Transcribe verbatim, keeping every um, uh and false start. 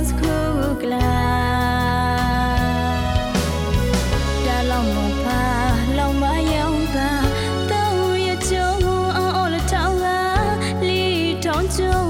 Ku kugla dalam muka lama yang tak tahu ya jauh oleh tangga li tonjol